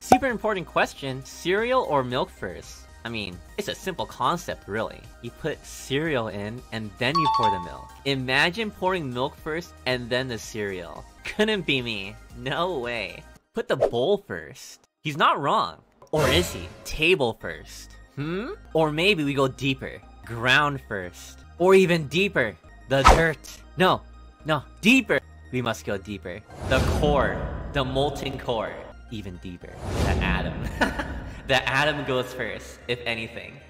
Super important question, cereal or milk first? I mean, it's a simple concept really. You put cereal in and then you pour the milk. Imagine pouring milk first and then the cereal. Couldn't be me. No way. Put the bowl first. He's not wrong. Or is he? Table first. Or maybe we go deeper. Ground first. Or even deeper. The dirt. No, deeper. We must go deeper. The core. The molten core. Even deeper. The atom. The atom goes first, if anything.